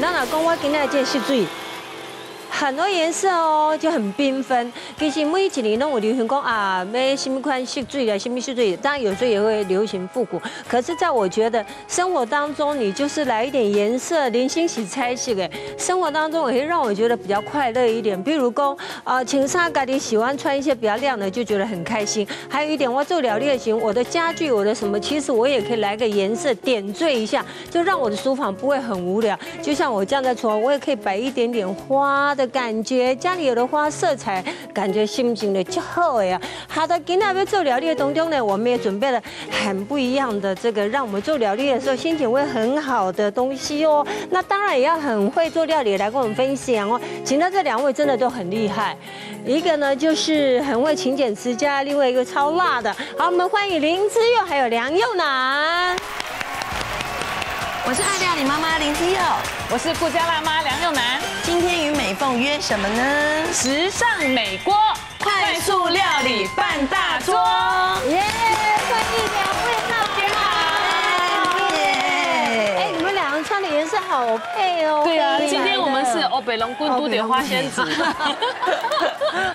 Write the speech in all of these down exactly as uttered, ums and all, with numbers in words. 咱若讲我今仔这戏水，很多颜色哦，就很缤纷。其实每一年拢有流行讲啊，买什么款戏水的，什么戏水。当然有时候也会流行复古。可是，在我觉得生活当中，你就是来一点颜色，零星洗彩色的。生活当中也会让我觉得比较快乐一点。比如讲啊，请沙咖喱喜欢穿一些比较亮的，就觉得很开心。还有一点，我做了类型，我的家具，我的什么，其实我也可以来个颜色点缀一下，就让我的书房不会很无聊。就像我这样的床，我也可以摆一点点花。 的感觉，家里有的花色彩，感觉心情的就好呀。好的，今天要做料理的当中呢，我们也准备了很不一样的这个，让我们做料理的时候心情会很好的东西哦。那当然也要很会做料理来跟我们分享哦。请到这两位真的都很厉害，一个呢就是很会勤俭持家，另外一个超辣的。好，我们欢迎林之侑还有梁侑男。 我是爱料理妈妈林之侑，我是顾家辣妈梁侑男。今天与美凤约什么呢？时尚美锅，快速料理办大桌。耶，欢迎两位大姐好。耶，哎，你们两个穿的颜色好配哦。对啊，今天我们是欧北龙棍都得花仙子。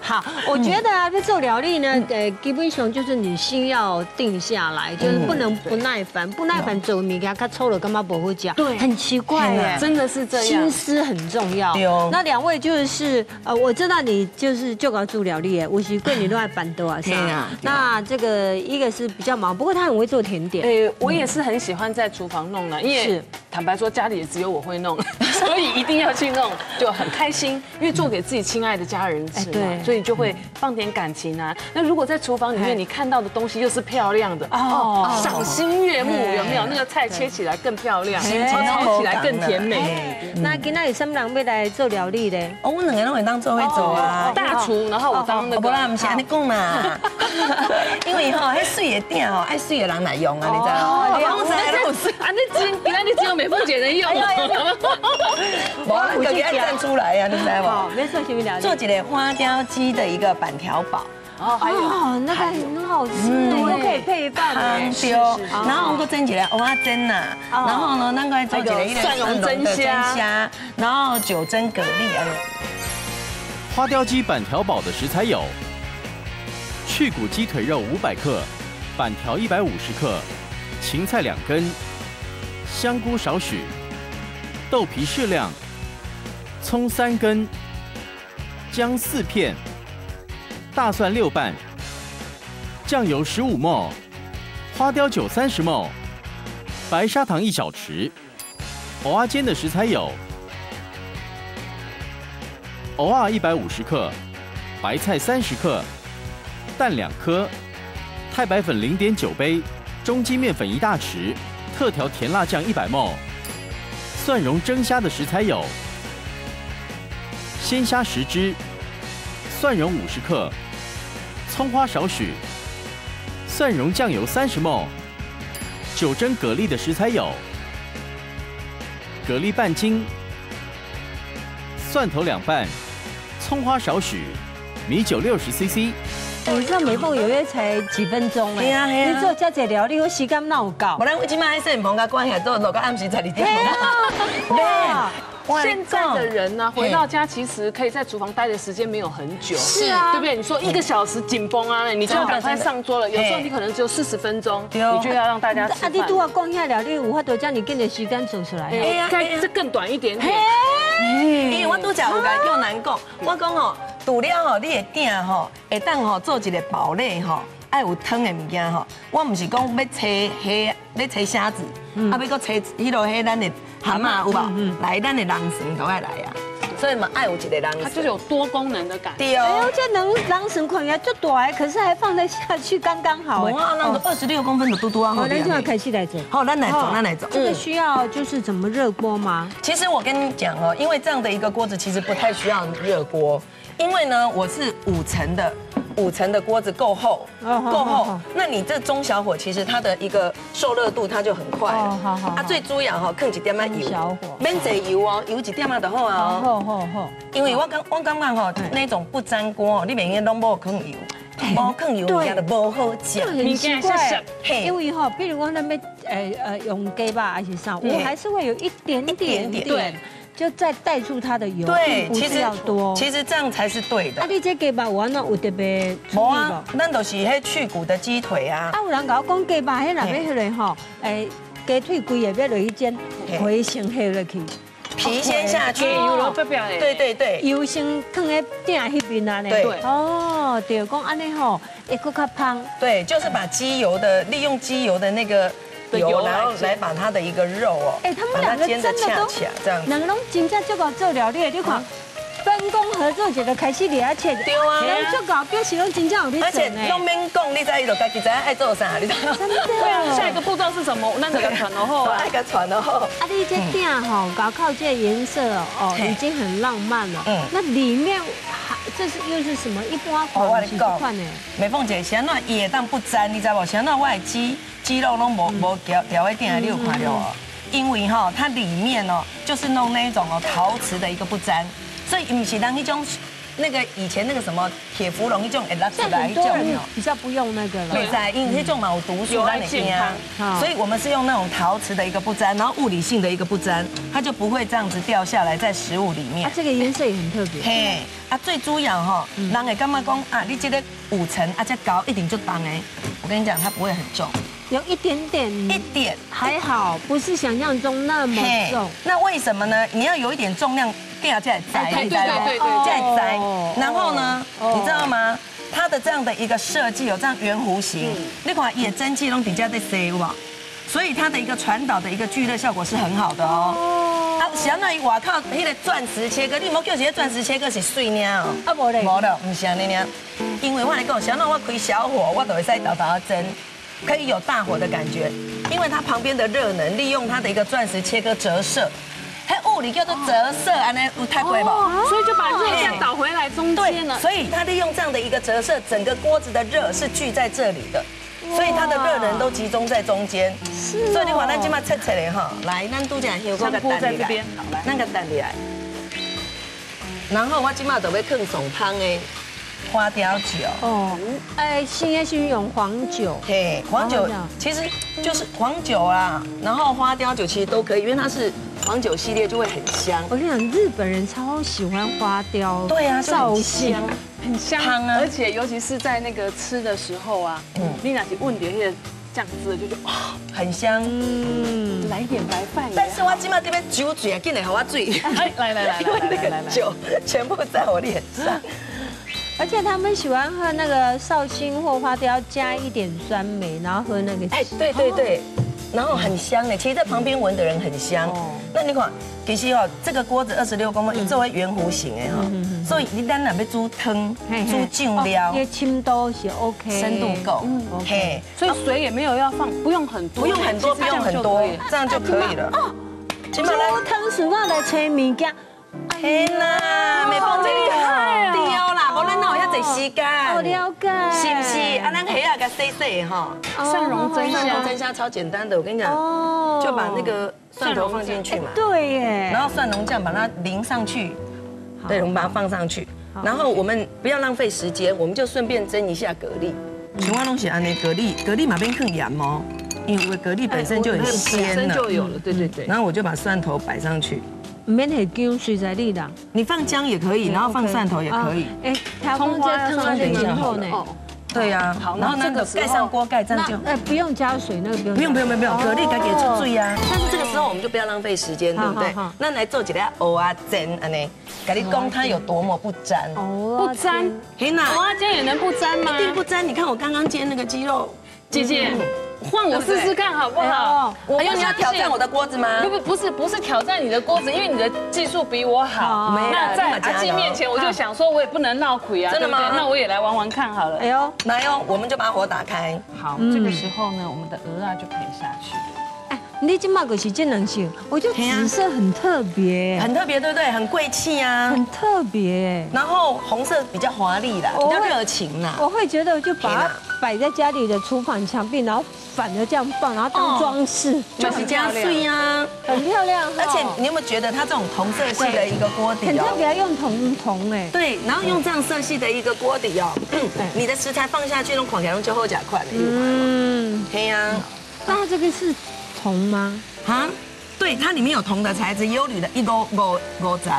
好，我觉得啊，这做料理呢，呃，基本上就是你心要定下来，就是不能不耐烦，不耐烦做米给他抽了，干嘛不会讲？对，很奇怪耶，真的是这样，心思很重要。那两位就是呃，我知道你就是就搞做料理耶，我是贵你都爱板豆啊，是啊。那这个一个是比较忙，不过他很会做甜点。哎，我也是很喜欢在厨房弄的，因为坦白说家里也只有我会弄，所以一定要去弄，就很开心，因为做给自己亲爱的家人吃嘛。 所以就会放点感情啊。那如果在厨房里面你看到的东西又是漂亮的哦，赏心悦目，有没有？那个菜切起来更漂亮，炒起来更甜美。那今天有什么人要来做料理的？哦，我两个人会当做会做啊，大厨，然后我当那个。不啦，唔是安尼讲嘛，因为吼，迄水的鼎吼，爱水的人来用啊，你知道？你讲啥都是，啊，你只，原来你只有美凤姐能用。无，我给它站出来呀，你知道吗？没事，先聊。做几个花雕。 鸡的一个板条堡，哦，还有那个很好吃，都可以配饭哎，对。然后我们搁蒸起来，蚵仔煎呐，然后呢，咱搁做起来一个蒜蓉蒸虾，然后九蒸蛤蜊啊。花雕鸡板条堡的食材有：去骨鸡腿肉五百克，板条一百五十克，芹菜两根，香菇少许，豆皮适量，葱三根。 姜四片，大蒜六瓣，酱油十五毫升，花雕酒三十毫升，白砂糖一小匙。蚵仔煎的食材有：蚵仔一百五十克，白菜三十克，蛋两颗，太白粉零点九杯，中筋面粉一大匙，特调甜辣酱一百毫升。蒜蓉蒸虾的食材有。 鲜虾十只，蒜蓉五十克，葱花少许，蒜蓉酱油三十毫升。九蒸蛤蜊的食材有：蛤蜊半斤，蒜头两瓣，葱花少许，米酒六十 C C。 你知道美凤有约才几分钟哎？对啊对啊，你做遮侪料理，我时间哪有够？无咱我今麦喺摄影棚甲关系做落到暗时十二点。对。 现在的人呢、啊，回到家其实可以在厨房待的时间没有很久，是啊，对不对？你说一个小时紧绷啊，你就要赶快上桌了。有时候你可能只有四十分钟，你就要让大家吃饭。啊，你都要逛一下了，你有法度将你跟着时间走出来。哎呀，这更短一点点。因为我都讲有甲侑男讲，我讲哦，除了吼你的鼎吼，会当吼做一个堡垒吼。 爱有汤的物件吼，我唔是讲要切虾，要切虾子，啊要搁切迄落迄咱的蛤蟆有无？来咱的人参都爱来啊，所以嘛爱有一个人参，它就是有多功能的感觉。对哦，这人人参款也足大，可是还放得下去刚刚好。哇，那个二十六公分的嘟嘟啊！好，那就要开始来做。好，咱来做，咱来做。这个需要就是怎么热锅吗？其实我跟你讲哦，因为这样的一个锅子其实不太需要热锅，因为呢我是五层的。 五层的锅子够厚，够厚。那你这中小火，其实它的一个受热度它就很快了。好好。啊，最主要哈，放一点仔油，小火，免侪油哦，油一点仔就好啊。好好好。因为我感我感觉吼，那种不粘锅哦，你袂用拢无放油，无放油，人家就无好食。很奇怪，因为哈，比如我那边呃呃用鸡吧还是啥，我还是会有一点点点。 对，就再带出它的油，对，其实要多，其实这样才是对的。啊，你这鸡巴我那有特别无啊？咱都是迄去骨的鸡腿啊。啊，有人甲我讲鸡巴迄内面迄类吼，诶，鸡腿规个要落去煎，皮先下落去，皮先下去，对对对，油先放喺鼎迄边啊，对，哦，对，讲安尼吼，会更加香。对，就是把鸡油的，利用鸡油的那个。 油，然后来把它的一个肉哦，哎，他们两个真的都这样，两个拢真正足够做料理的，你看，分工合作就得开始了啊，切，对啊，人足够表示拢真正有咧做呢。而且拢免讲，你知伊就家己知爱做啥，你知道吗？真的。对啊，下一个步骤是什么？那这个传了后，那个传了后。啊，你这店吼，搞靠这个颜色哦，已经很浪漫了。嗯。那里面这是又是什么？一般款是款款呢？美凤姐，像那野蛋不沾，你知道不？像那外鸡。 鸡肉拢无无调调味店，你有看到哦？因为哈，它里面哦，就是弄那一种哦陶瓷的一个不粘，所以唔是当一种那个以前那个什么铁氟龙一种会拉出来一种哦，比较不用那个了。对噻，因为那种嘛有毒素在里面啊，所以我们是用那种陶瓷的一个不粘，然后物理性的一个不粘，它就不会这样子掉下来在食物里面。啊，这个颜色也很特别。嘿，啊，最主要哈，人会感觉讲啊，你这个五层啊，这高一定就重哎，我跟你讲，它不会很重。 有一点点，一点还好，不是想象中那么重。那为什么呢？你要有一点重量掉下来，摘一摘，再摘。然后呢，你知道吗？它的这样的一个设计有这样圆弧形，那款野蒸汽龙底下在塞哇，所以它的一个传导的一个聚热效果是很好的哦。啊，相当于外口那个钻石切割，你莫叫一个钻石切割是碎呢哦。啊，无嘞，无了，唔是安尼呢。因为我来讲，相当我开小火，我就会使豆豆蒸。 可以有大火的感觉，因为它旁边的热能利用它的一个钻石切割折射，它物理叫做折射，安尼有太贵吧？所以就把热量导回来中间了。所以它利用这样的一个折射，整个锅子的热是聚在这里的，所以它的热能都集中在中间。是。所以你把咱今麦切切嘞哈，来，咱都讲有那个蛋里来，那个蛋里来。然后我今麦就要放上汤诶。 花雕酒哦，哎，新的是用黄酒，对，黄酒其实就是黄酒啦，然后花雕酒其实都可以，因为它是黄酒系列就会很香。我跟你讲，日本人超喜欢花雕，对啊，造型很香啊，而且尤其是在那个吃的时候啊，嗯，你拿起问碟那个酱汁就是哇，很香，嗯，来一点白饭。但是我今麦这边酒嘴啊，进来好我醉，来来来来来来来，酒全部在我脸上。 而且他们喜欢喝那个绍兴或花雕，加一点酸梅，然后喝那个。哎，对对对，然后很香哎，其实在旁边闻的人很香。那你看，其实哦，这个锅子二十六公分，作为圆弧形哎哈，所以你单哪要煮汤、煮酱料，也清都是 OK， 深度够，嘿，所以水也没有要放，不用很多，不用很多，不用很多，这样就可以了。哦，煮汤是我来炊物件，天哪，美凤姐厉害啊！ 时间，我了解，是不是？啊，咱虾啊，甲洗洗哈，蒜蓉蒸蒜蓉蒸虾超简单的，我跟你讲，就把那个蒜头放进去嘛，对耶，然后蒜蓉酱把它淋上去，对，我们把它放上去，然后我们不要浪费时间，我们就顺便蒸一下蛤蜊。另外东西安尼蛤蜊，蛤蜊马边更盐哦，因为蛤蜊本身就很鲜了，就有了，对对对。然后我就把蒜头摆上去。 唔免很姜，水在你啦。你放姜也可以，然后放蒜头也可以。哎，葱花要放在最后呢。对呀。好，然后那个盖上锅盖，这样就。哎，不用加水，那个不用。不用不用不用，蛤蜊该给出水啊。但是这个时候我们就不要浪费时间，对不对？那来做几粒蚵仔煎安尼，跟你讲它有多么不粘。哦。不粘。天哪！蚵仔煎也能不粘吗？一定不粘。你看我刚刚煎那个鸡肉，姐姐。 换我试试看好不好？我要你要挑战我的锅子吗？不不不是不是挑战你的锅子，因为你的技术比我好。那在阿纪面前，我就想说，我也不能闹亏啊，真的吗？那我也来玩玩看好了。哎呦，来哦，我们就把火打开。好，这个时候呢，我们的蚵啊就可以下去。哎，你今麦可是真能性，我觉得紫色很特别，很特别，对不对？很贵气啊，很特别。然后红色比较华丽啦，比较热情啦。我会觉得就把。 摆在家里的厨房墙壁，然后反着这样放，然后当装饰，就是这样碎啊，很漂亮。而且你有没有觉得它这种同色系的一个锅底，很特别，用铜铜哎，对，然后用这样色系的一个锅底哦，你的食材放下去，用狂夹用最后夹块了，嗯，对呀。那它这个是铜吗？啊，对，对，它里面有铜的材质，也有铝的，一勾勾勾针，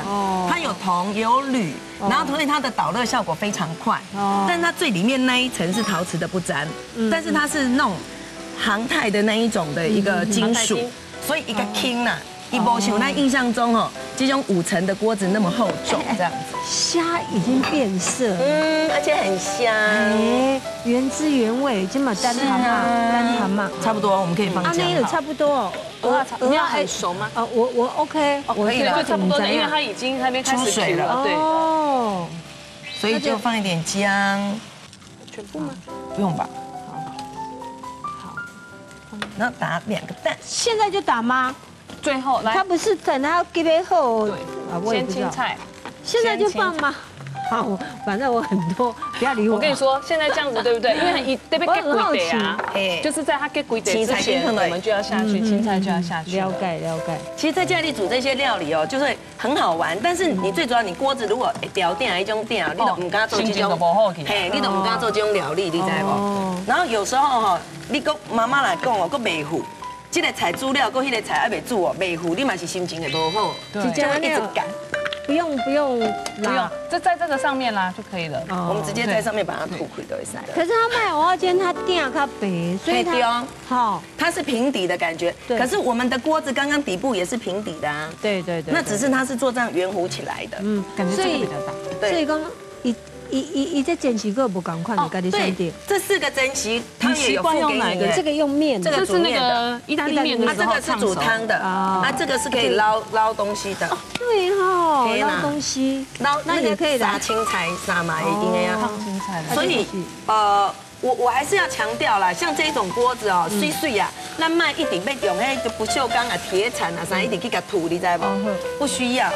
它有铜也有铝，然后所以它的导热效果非常快。哦，但它最里面那一层是陶瓷的不粘，但是它是那种航太的那一种的一个金属，所以一个 king 呐。 一包起，我那印象中哦，这种五层的锅子那么厚重，这样子，虾已经变色，嗯，而且很香，哎，原汁原味，已经把单糖嘛，单糖嘛，差不多，我们可以放姜。啊，那也差不多哦，鹅鹅要很熟吗？啊，我我 OK， 我可以了，就差不多的，因为它已经那边开始出水了，对，哦，所以就放一点姜，全部吗？不用吧。 好，然后打两个蛋，现在就打吗？ 最后来，它不是等它给杯后，先青菜，现在就放吗？好，反正我很多，不要理我。我跟你说，现在这样子对不对？因为一这边给鬼的啊，就是在它给鬼的之前，我们就要下去，青菜就要下去。了解了解。其实，在家里煮这些料理哦，就是很好玩，但是你最主要，你锅子如果掉电啊，一种电啊，你都唔敢做这种，嘿，你都唔敢做这种料理，你知不？然后有时候哈，你跟妈妈来讲哦，佫袂糊。 这个菜煮了，过迄个菜还袂煮哦，袂糊，你嘛是心情也不好，就这样一直擀。不用不用不用，就在这个上面啦就可以了。我们直接在上面把它吐开都会塞。可是它卖蚵仔煎，它淀它肥，所以它好，它是平底的感觉。可是我们的锅子刚刚底部也是平底的啊。对对对。那只是它是做这样圆弧起来的，嗯，感觉这个比较大。所以刚刚一。 一一一这剪辑个不赶快，你赶紧兄弟。这四个珍惜，它也有附给你的。这个用面，这个是那个意大利面的。它这个是煮汤的啊，它这个是可以捞捞东西的。对哈，捞东西，捞那也可以撒青菜、撒麻一定要放青菜。所以呃，我我还是要强调啦，像这一种锅子哦，碎碎呀，那卖一定被用那个不锈钢啊、铁铲啊啥一定去给土，你知不？不需要。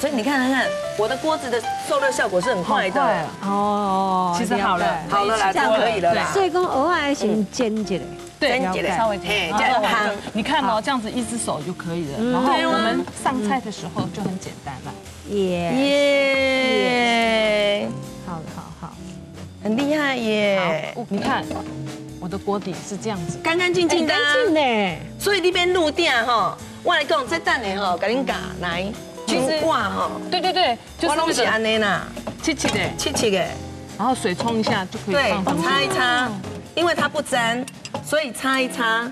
所以你看，看我的锅子的受热效果是很快的哦。其实好了，好了啦，这样可以了啦。所以讲偶尔先煎一下，对，煎一下，稍微煎。然后你看哦，这样子一只手就可以了。然后我们上菜的时候就很简单了。耶耶，好好好，很厉害耶！你看我的锅底是这样子，干干净净的，干净的。所以那边入店哈，我来讲，这等下哈，给您夹来。 其实挂哈，对对对，就是那个安内啦，切切的，切切的，然后水冲一下就可以放上去。对，擦一擦，因为它不粘，所以擦一擦，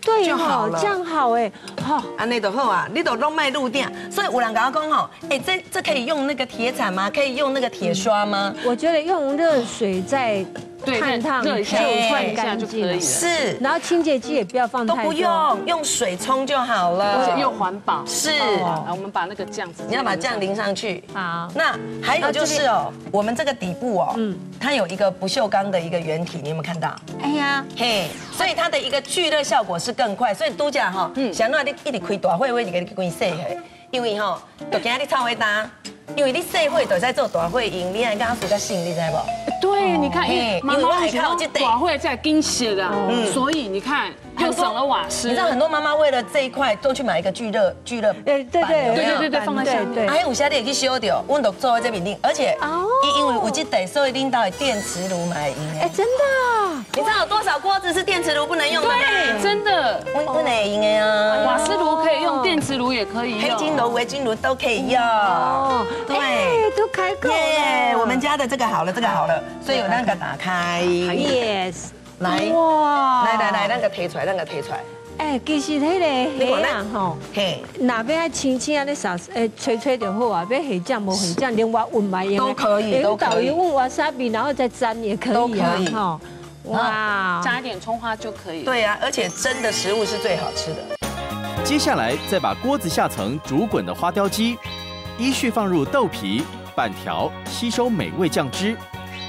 对，就好了，这样好哎，好，安内就好啊，你都拢卖入店，所以有人跟我讲吼，哎，这这可以用那个铁铲吗？可以用那个铁刷吗？我觉得用热水在。 烫烫热一下，换一下就可以了。是，然后清洁剂也不要放太多，都不用，用水冲就好了，而且又环保。是，我们把那个酱，你要把酱淋上去。好，那还有就是哦，我们这个底部哦，嗯，它有一个不锈钢的一个原体，你有没有看到？哎呀，嘿，所以它的一个聚热效果是更快。所以都讲哈，嗯，想到你一直开大火，我一直给你关细火，因为哈，就今日你炒会大。 因为你社会都在做大会赢，你还跟他说个信，你知不？对，你看，因为妈妈以前大会在跟写的，所以你看又省了瓦斯。你知道很多妈妈为了这一块都去买一个聚热聚热板，对对对对对对，放在下面。还有些你也去修掉，温度做在这面顶，而且因为有这台，所以拎到电磁炉买赢。哎，真的，你知道有多少锅子是电磁炉不能用的吗？对，真的，不不能赢的啊。瓦斯炉可以用，电磁炉也可以，黑金炉、围巾炉都可以用。 对，都开口耶！我们家的这个好了，这个好了，所以有那个打开 ，yes， 来，哇，来来来，那个提出来，那个提出来。哎，其实迄个虾啊吼，嘿，哪边啊轻轻啊咧撒，哎，吹吹就好啊，别虾酱无虾酱，连我问埋也都可以，都可以。问我沙比，然后再沾也可以，都可以哈。哇，加一点葱花就可以。对啊，而且蒸的食物是最好吃的。接下来再把锅子下层煮滚的花雕鸡。 依序放入豆皮、板条，吸收美味酱汁。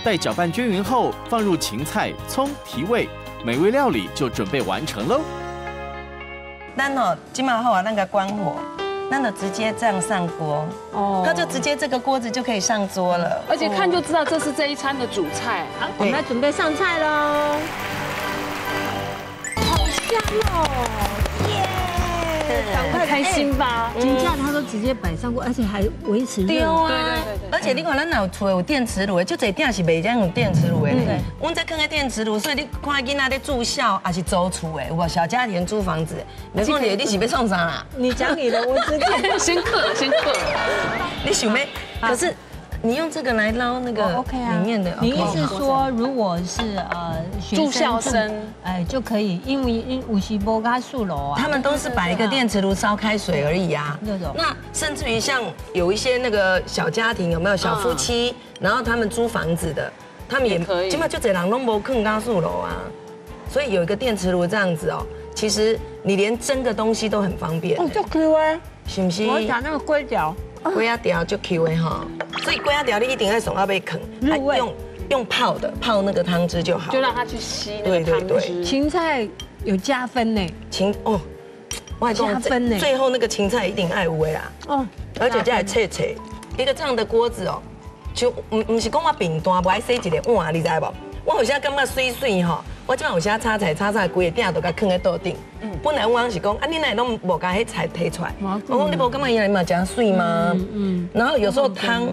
待搅拌均匀后，放入芹菜、葱提味，美味料理就准备完成喽。咱哦，今嘛后啊，那个关火，那就直接这样上锅哦，它就直接这个锅子就可以上桌了。而且看就知道这是这一餐的主菜啊。我们要准备上菜喽。好香哦！耶！很开心吧？金价它都直接摆上过，而且还维持热。对啊，而且你看咱老厝有电磁炉的，就这鼎是袂将用电磁炉的。对，我们在看个电磁炉，所以你看囡仔在住校还是租厝的，有无？小家庭租房子，你讲你你是要创啥啦？你讲你的，我知道。先刻，先刻。你想咩？可是。 你用这个来捞那个里面的，你意思说如果是呃住校生，哎就可以，因为因五溪波咖素楼啊，他们都是摆一个电磁炉烧开水而已啊。那甚至于像有一些那个小家庭有没有小夫妻，然后他们租房子的，他们也可以，起码就这人拢无困咖素楼啊，所以有一个电磁炉这样子哦，其实你连蒸个东西都很方便。哦，就 Q 哎，是不是？我讲那个龟脚。 龟仔条就 Q 的哈，所以龟仔条你一定要送到被啃，用用泡的泡那个汤汁就好，就让它去吸那个汤汁。对对对，芹菜有加分呢，芹哦，外公加分呢，最后那个芹菜一定爱有的啦。哦，而且这还切切，一个这样的锅子哦，就唔唔是讲我平端，不爱洗一个碗，你知无？我有时感觉水水吼，我即摆有时炒菜炒菜，规个鼎都甲囥在桌顶。 本来我是讲，啊，你那拢无把迄菜提出来，我讲你无感觉伊来嘛真水吗？嗯，然后有时候汤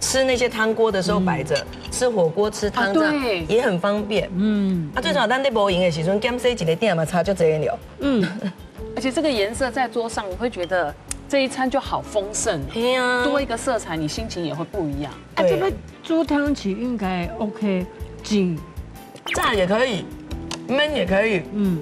吃那些汤锅的时候摆着，吃火锅吃汤这样也很方便。嗯，啊，最少咱在无闲的时阵，减洗一个鼎嘛差就这了。嗯，而且这个颜色在桌上，你会觉得这一餐就好丰盛。对啊，多一个色彩，你心情也会不一样。啊，这边煮汤匙应该 OK， 紧炸也可以，焖也可以。嗯。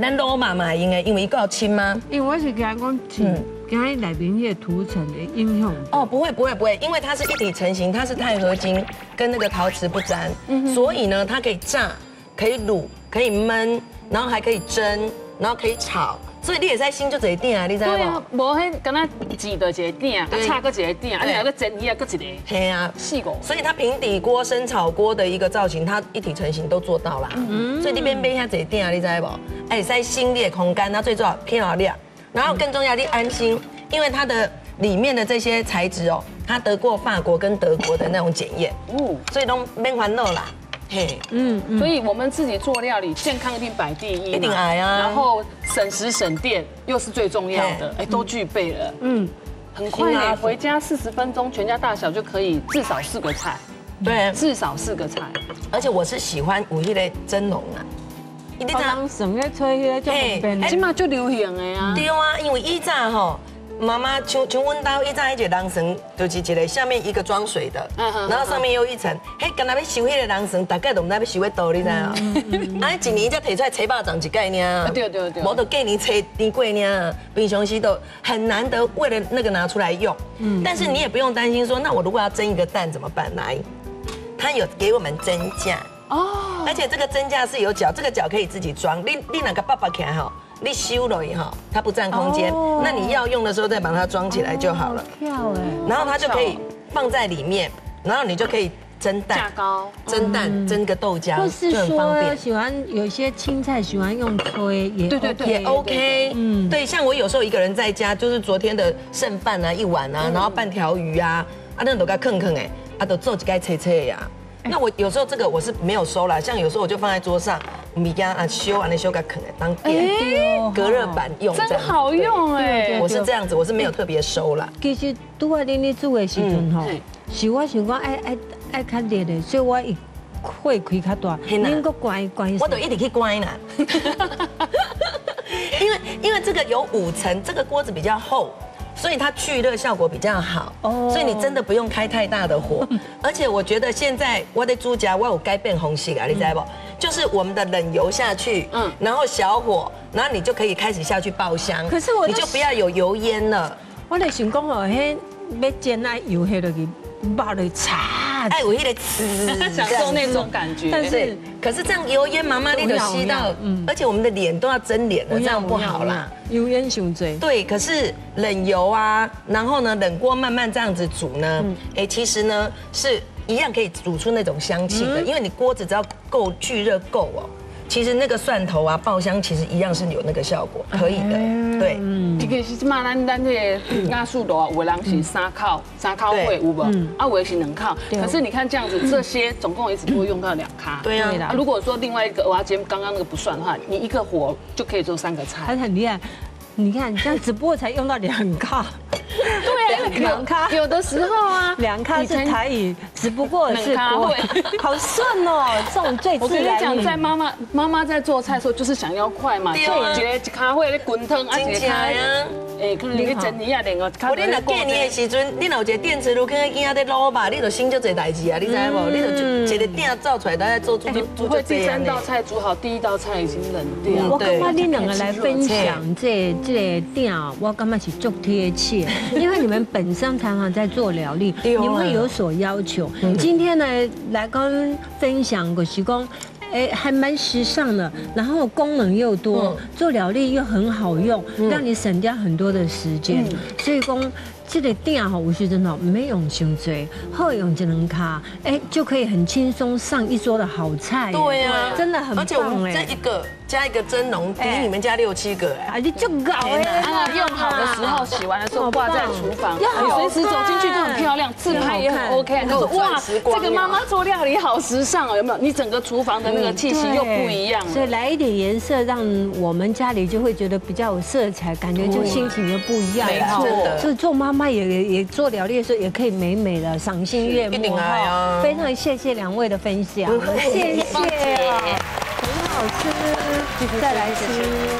咱老妈妈用的，因为伊够亲吗？因为我是讲讲，嗯，讲伊内面迄涂层的影响。哦，不会不会不会，因为它是一体成型，它是钛合金，跟那个陶瓷不沾，所以呢，它可以炸，可以卤，可以焖，然后还可以蒸，然后可以炒。 所以你也在新就一个鼎啊，你知道不？对啊，无迄敢那煮到一个鼎，炒到一个鼎，啊，然后个蒸鱼啊，搁一个。嘿啊，四个。所以它平底锅、生炒锅的一个造型，它一体成型都做到啦。嗯。所以你边边遐一个鼎啊，你知道不？哎，在新的空间，那最重要偏好亮，然后更重要你安心，因为它的里面的这些材质哦，它得过法国跟德国的那种检验。哦。所以都免烦恼啦。 嘿，嗯，所以我们自己做料理，健康一定摆第一，一定矮啊。然后省时省电又是最重要的，哎，都具备了，嗯，很快啊，回家四十分钟，全家大小就可以至少四个菜，对，至少四个菜。而且我是喜欢有迄个蒸笼啊，一定当什么吹迄个叫什么？起码就流行的啊。对啊，因为以前吼。 妈妈像像阮家以前一个人床，就是一个下面一个装水的，然后上面又一层。嘿，刚才要收迄个人床，大概都唔知要收迄多，你知啊？啊，一年才提出来七八张一盖呢。对对对。无就过年吹年过呢，平常时都很难得为了那个拿出来用。嗯。但是你也不用担心说，那我如果要蒸一个蛋怎么办？来，他有给我们蒸架哦，而且这个蒸架是有脚，这个脚可以自己装。你你哪个爸爸看好？ 你修了以后，它不占空间，那你要用的时候再把它装起来就好了。跳哎，然后它就可以放在里面，然后你就可以蒸蛋，架高蒸蛋蒸个豆浆，就很方便。喜欢有些青菜喜欢用推，也对对对，也 OK。嗯，对，像我有时候一个人在家，就是昨天的剩饭啊一碗啊，然后半条鱼啊，啊那都给它啃啃哎，啊都做几盖切切呀。 那我有时候这个我是没有收啦，像有时候我就放在桌上，米干啊修完了修改啃来当垫隔热板用，真好用哎！我是这样子，我是没有特别收啦。其实拄啊，恁咧煮的时阵吼，是我想讲爱爱爱较热的，所以我一火开较大，恁个关关，我都一直去关啦。因为因为这个有五层，这个锅子比较厚。 所以它去热效果比较好，所以你真的不用开太大的火。而且我觉得现在我的猪脚我有改变红色啊，你知道不？就是我们的冷油下去，嗯，然后小火，然后你就可以开始下去爆香。可是我你就不要有油烟了。我咧想讲哦，嘿，要煎那油下落去，爆落去擦，哎，我迄个呲，享受那种感觉。但是可是这样油烟妈妈你都吸到，而且我们的脸都要蒸脸了，这样不好啦。 油烟熊嘴对，可是冷油啊，然后呢，冷锅慢慢这样子煮呢，哎，其实呢是一样可以煮出那种香气的，因为你锅子只要够聚热够哦，其实那个蒜头啊爆香，其实一样是有那个效果，可以的，对。嗯，这个是嘛，咱咱这压速度啊，有的人是三烤三烤会有无？啊，我也是能烤，可是你看这样子，这些总共也只不会用到两卡。对啊，如果说另外一个蚵仔煎刚刚那个不算的话，你一个火就可以做三个菜，很厉害。 而你看，你这样直播才用到两咖。对啊，两咖。有的时候啊，两咖是台语，只不过是国语。好顺哦，这种最自然。我跟你讲，在妈妈妈妈在做菜的时候，就是想要快嘛，所以一个一咖啡咧滚汤，啊一个咖。诶，可能你蒸鱼啊，另外。我你若过年的时阵，你若有一个电磁炉，放喺囝仔在卤吧，你就省足侪代志啊，你知无？你就一个鼎造出来，大家做煮煮煮。不会，第三道菜煮好，第一道菜已经冷掉。我感觉你两个来分享这这个鼎，我感觉是足贴切，因为你们本身常常在做料理，你们会有所要求。今天呢，来跟分享个是讲。 哎，还蛮时尚的，然后功能又多，做料理又很好用，让你省掉很多的时间。所以讲，这个鼎吼，有时阵吼没用伤多，好用一两卡，哎，就可以很轻松上一桌的好菜。对呀，真的很棒哎。而且我们这一个加一个蒸笼，比你们家六七个哎，你就搞哎。用好的时候，洗完的时候挂在厨房，你随时走进去都很漂亮，自拍也很 OK。你说哇，这个妈妈做料理好时尚哦，有没有？你整个厨房的。 那个气息又不一样，所以来一点颜色，让我们家里就会觉得比较有色彩，感觉就心情就不一样。没错，所以做妈妈也也做料理的时候，也可以美美的，赏心悦目。一定啊！非常谢谢两位的分享，谢谢，很好吃，再来吃。